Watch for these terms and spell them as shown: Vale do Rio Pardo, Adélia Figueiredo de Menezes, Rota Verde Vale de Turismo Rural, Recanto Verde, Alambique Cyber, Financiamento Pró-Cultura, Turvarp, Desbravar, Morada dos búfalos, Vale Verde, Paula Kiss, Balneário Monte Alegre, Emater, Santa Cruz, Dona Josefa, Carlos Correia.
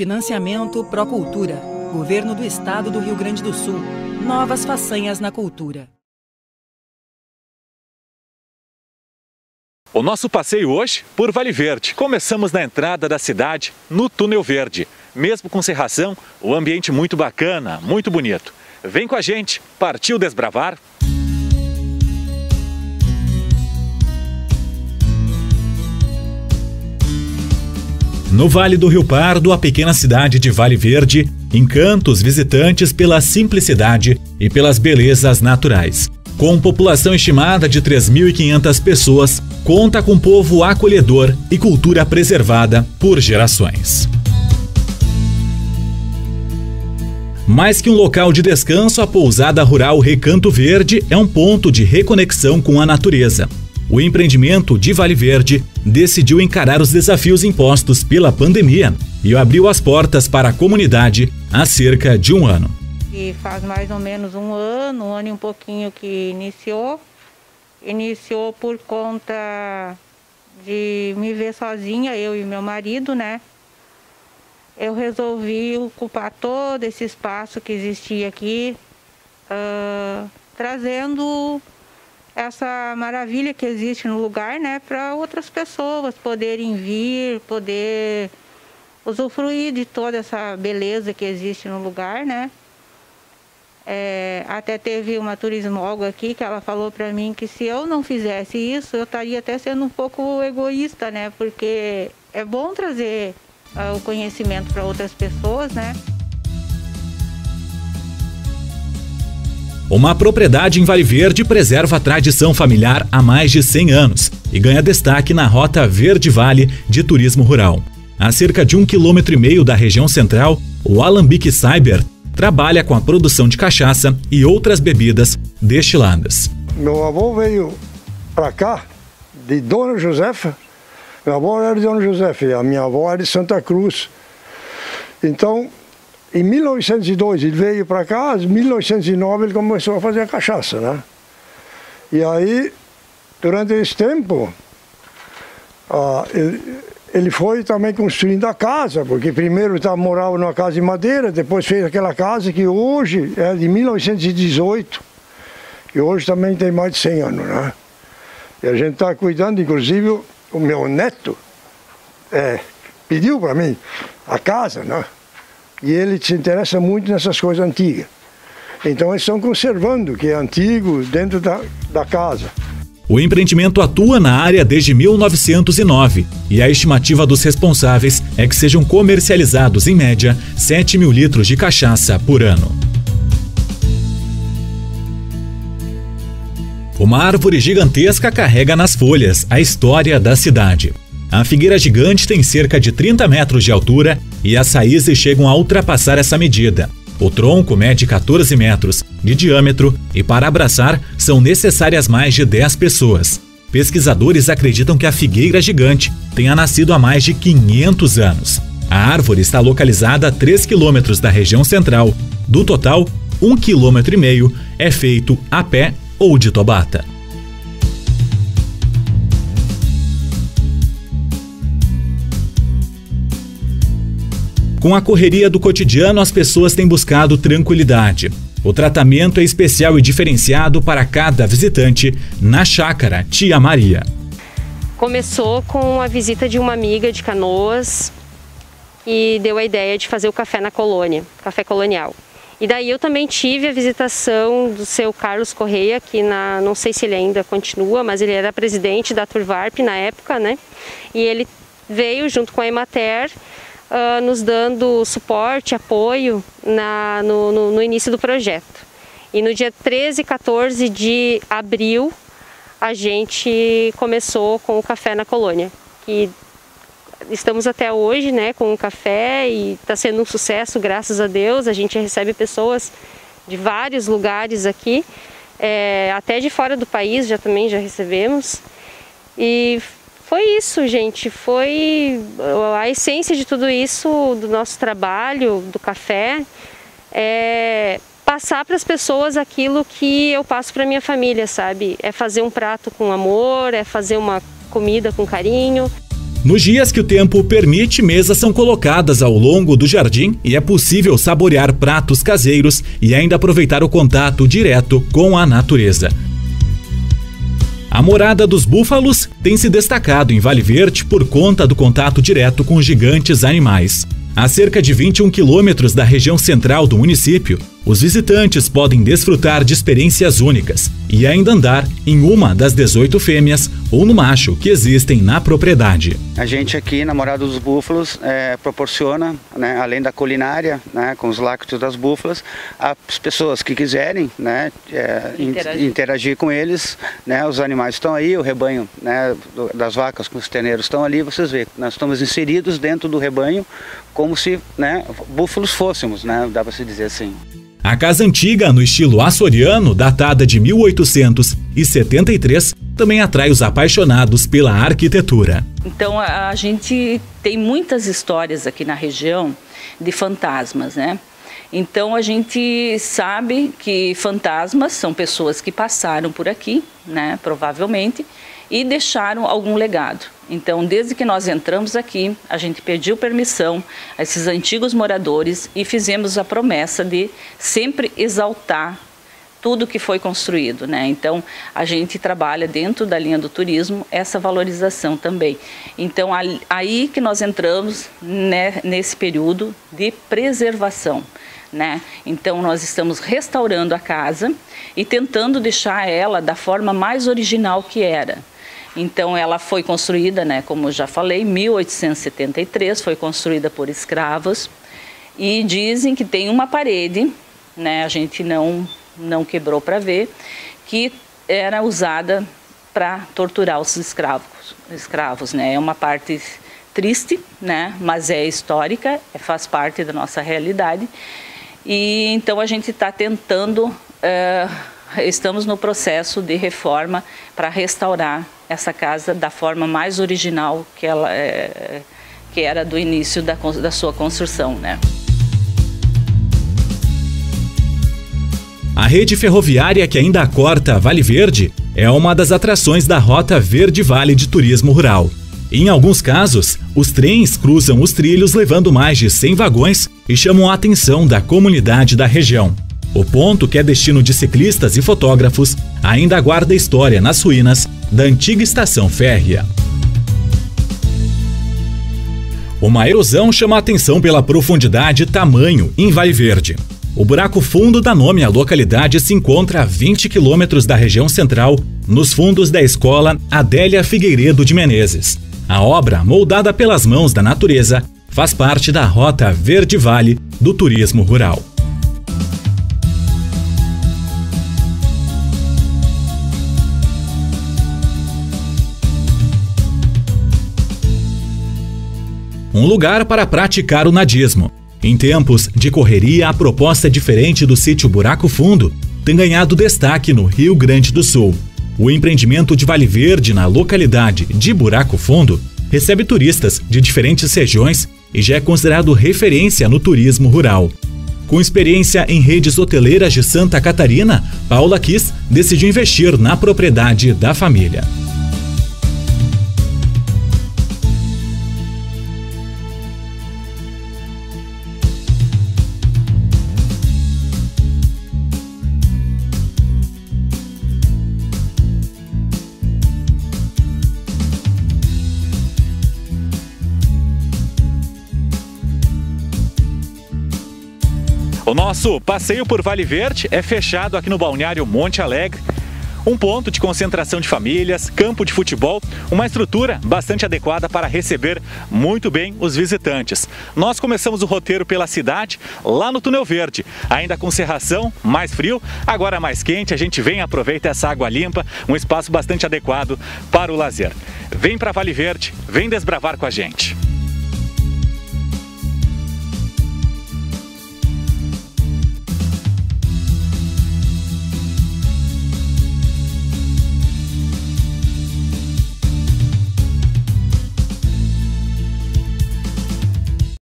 Financiamento Pró-Cultura. Governo do Estado do Rio Grande do Sul. Novas façanhas na cultura. O nosso passeio hoje por Vale Verde. Começamos na entrada da cidade, no Túnel Verde. Mesmo com serração, o ambiente muito bacana, muito bonito. Vem com a gente, partiu desbravar. No Vale do Rio Pardo, a pequena cidade de Vale Verde encanta os visitantes pela simplicidade e pelas belezas naturais. Com população estimada de 3.500 pessoas, conta com povo acolhedor e cultura preservada por gerações. Mais que um local de descanso, a pousada rural Recanto Verde é um ponto de reconexão com a natureza. O empreendimento de Vale Verde decidiu encarar os desafios impostos pela pandemia e abriu as portas para a comunidade há cerca de um ano. E faz mais ou menos um ano e um pouquinho que iniciou. Iniciou por conta de me ver sozinha, eu e meu marido, né? Eu resolvi ocupar todo esse espaço que existia aqui, trazendo essa maravilha que existe no lugar, né, para outras pessoas poderem vir, poder usufruir de toda essa beleza que existe no lugar, né. Até teve uma turismóloga aqui que ela falou para mim que se eu não fizesse isso, eu estaria até sendo um pouco egoísta, né, porque é bom trazer o conhecimento para outras pessoas, né. Uma propriedade em Vale Verde preserva a tradição familiar há mais de 100 anos e ganha destaque na Rota Verde Vale de Turismo Rural. A cerca de 1,5 km da região central, o Alambique Cyber trabalha com a produção de cachaça e outras bebidas destiladas. Meu avô veio para cá de Dona Josefa. Meu avô era de Dona Josefa e a minha avó era de Santa Cruz. Então, em 1902 ele veio para cá, em 1909 ele começou a fazer a cachaça, né? E aí, durante esse tempo, ele foi também construindo a casa, porque primeiro morava numa casa de madeira, depois fez aquela casa que hoje é de 1918, que hoje também tem mais de 100 anos, né? E a gente está cuidando, inclusive o meu neto pediu para mim a casa, né? E ele se interessa muito nessas coisas antigas. Então eles estão conservando o que é antigo dentro da casa. O empreendimento atua na área desde 1909 e a estimativa dos responsáveis é que sejam comercializados, em média, 7.000 litros de cachaça por ano. Uma árvore gigantesca carrega nas folhas a história da cidade. A figueira gigante tem cerca de 30 metros de altura e as raízes chegam a ultrapassar essa medida. O tronco mede 14 metros de diâmetro e para abraçar são necessárias mais de 10 pessoas. Pesquisadores acreditam que a figueira gigante tenha nascido há mais de 500 anos. A árvore está localizada a 3 quilômetros da região central. Do total, 1,5 km é feito a pé ou de tobata. Com a correria do cotidiano, as pessoas têm buscado tranquilidade. O tratamento é especial e diferenciado para cada visitante na chácara Tia Maria. Começou com a visita de uma amiga de Canoas e deu a ideia de fazer o café na colônia, café colonial. E daí eu também tive a visitação do seu Carlos Correia, que não sei se ele ainda continua, mas ele era presidente da Turvarp na época, né? E ele veio junto com a Emater, nos dando suporte, apoio no início do projeto. E no dia 13 e 14 de abril, a gente começou com o café na colônia. E estamos até hoje, né, com o café e está sendo um sucesso, graças a Deus. A gente recebe pessoas de vários lugares aqui, até de fora do país já recebemos. E foi isso, gente, foi a essência de tudo isso, do nosso trabalho, do café, passar para as pessoas aquilo que eu passo para minha família, sabe? É fazer um prato com amor, é fazer uma comida com carinho. Nos dias que o tempo permite, mesas são colocadas ao longo do jardim e é possível saborear pratos caseiros e ainda aproveitar o contato direto com a natureza. A Morada dos Búfalos tem se destacado em Vale Verde por conta do contato direto com os gigantes animais. A cerca de 21 quilômetros da região central do município, os visitantes podem desfrutar de experiências únicas e ainda andar em uma das 18 fêmeas ou no macho que existem na propriedade. A gente aqui na Morada dos Búfalos proporciona, né, além da culinária, né, com os lácteos das búfalas, as pessoas que quiserem, né, interagir com eles, né, os animais estão aí, o rebanho, né, das vacas com os terneiros estão ali, vocês veem, nós estamos inseridos dentro do rebanho como se, né, búfalos fôssemos, né, dá para se dizer assim. A casa antiga, no estilo açoriano, datada de 1873, também atrai os apaixonados pela arquitetura. Então a gente tem muitas histórias aqui na região de fantasmas, né? Então a gente sabe que fantasmas são pessoas que passaram por aqui, né, provavelmente, e deixaram algum legado. Então, desde que nós entramos aqui, a gente pediu permissão a esses antigos moradores e fizemos a promessa de sempre exaltar tudo que foi construído, né? Então, a gente trabalha dentro da linha do turismo essa valorização também. Então, aí que nós entramos, né, nesse período de preservação, né? Então, nós estamos restaurando a casa e tentando deixar ela da forma mais original que era. Então, ela foi construída, né, como eu já falei, em 1873, foi construída por escravos. E dizem que tem uma parede, né, a gente não quebrou para ver, que era usada para torturar os escravos, né? É uma parte triste, né, mas é histórica, faz parte da nossa realidade. E então a gente está tentando, estamos no processo de reforma para restaurar essa casa da forma mais original que ela que era do início da sua construção, né? A rede ferroviária que ainda corta Vale Verde é uma das atrações da Rota Verde Vale de Turismo Rural. Em alguns casos, os trens cruzam os trilhos levando mais de 100 vagões e chamam a atenção da comunidade da região. O ponto, que é destino de ciclistas e fotógrafos, ainda guarda história nas ruínas da antiga estação férrea. Uma erosão chama a atenção pela profundidade e tamanho em Vale Verde. O buraco fundo dá nome à localidade e se encontra a 20 quilômetros da região central, nos fundos da escola Adélia Figueiredo de Menezes. A obra, moldada pelas mãos da natureza, faz parte da Rota Verde Vale do Turismo Rural. Um lugar para praticar o nadismo. Em tempos de correria, a proposta diferente do sítio Buraco Fundo tem ganhado destaque no Rio Grande do Sul. O empreendimento de Vale Verde na localidade de Buraco Fundo recebe turistas de diferentes regiões e já é considerado referência no turismo rural. Com experiência em redes hoteleiras de Santa Catarina, Paula Kiss decidiu investir na propriedade da família. O nosso passeio por Vale Verde é fechado aqui no Balneário Monte Alegre, um ponto de concentração de famílias, campo de futebol, uma estrutura bastante adequada para receber muito bem os visitantes. Nós começamos o roteiro pela cidade, lá no Túnel Verde, ainda com cerração, mais frio, agora mais quente, a gente vem e aproveita essa água limpa, um espaço bastante adequado para o lazer. Vem para Vale Verde, vem desbravar com a gente.